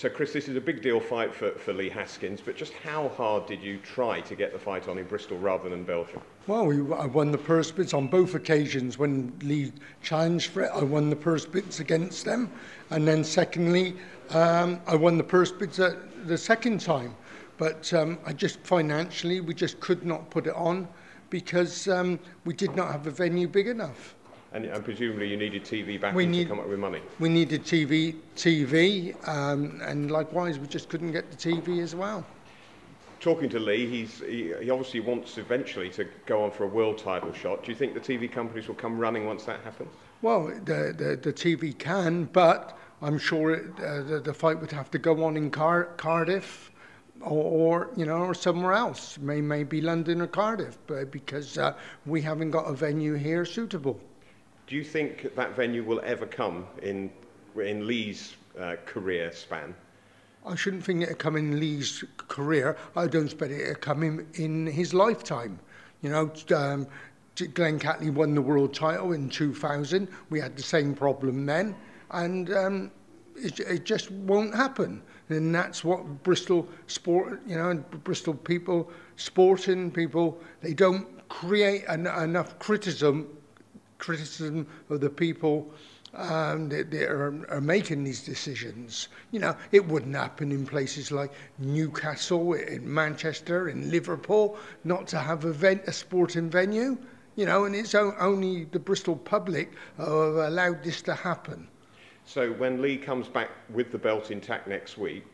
So Chris, this is a big deal fight for Lee Haskins, but just how hard did you try to get the fight on in Bristol rather than Belgium? Well, I won the purse bids on both occasions. When Lee challenged for it, I won the purse bids against them. And then secondly, I won the purse bids the second time. But I just financially, we just could not put it on because we did not have a venue big enough. And presumably you needed TV backing to come up with money. We needed TV, and likewise we just couldn't get the TV as well. Talking to Lee, he obviously wants eventually to go on for a world title shot. Do you think the TV companies will come running once that happens? Well, the TV can, but I'm sure the fight would have to go on in Cardiff. Or you know, or somewhere else, maybe London or Cardiff, but because we haven't got a venue here suitable. Do you think that venue will ever come in Lee's career span? I shouldn't think it'll come in Lee's career. I don't expect it'll come in his lifetime. You know, Glenn Catley won the world title in 2000. We had the same problem then, and it just won't happen. And that's what Bristol sport, you know, and Bristol people, sporting people, they don't create enough criticism of the people that are making these decisions. You know, it wouldn't happen in places like Newcastle, in Manchester, in Liverpool, not to have a sporting venue. You know, and it's only the Bristol public have allowed this to happen. So when Lee comes back with the belt intact next week,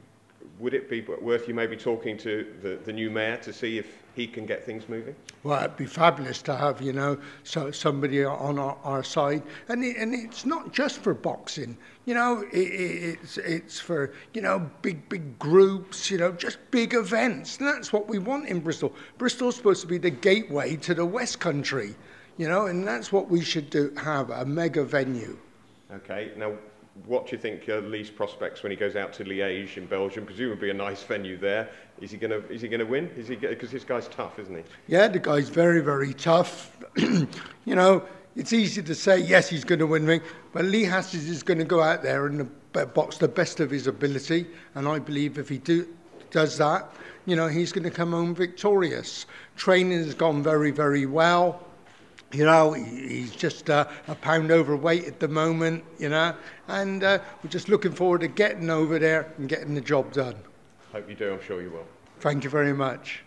would it be worth you maybe talking to the new mayor to see if he can get things moving? Well, it'd be fabulous to have, you know, so somebody on our side, and it's not just for boxing, you know, it's for, you know, big groups, you know, just big events. And that's what we want in Bristol. Bristol's supposed to be the gateway to the West Country, you know, and that's what we should do, have a mega venue. Okay, now, what do you think Lee's prospects when he goes out to Liège in Belgium? Presumably a nice venue there. Is he gonna win? Is he? Because this guy's tough, isn't he? Yeah, the guy's very tough. You know, it's easy to say yes, he's going to win, but Lee Haskins is going to go out there and box the best of his ability. And I believe if he does that, you know, he's going to come home victorious. Training has gone very well. You know, he's just a pound overweight at the moment, you know, and we're just looking forward to getting over there and getting the job done. Hope you do, I'm sure you will. Thank you very much.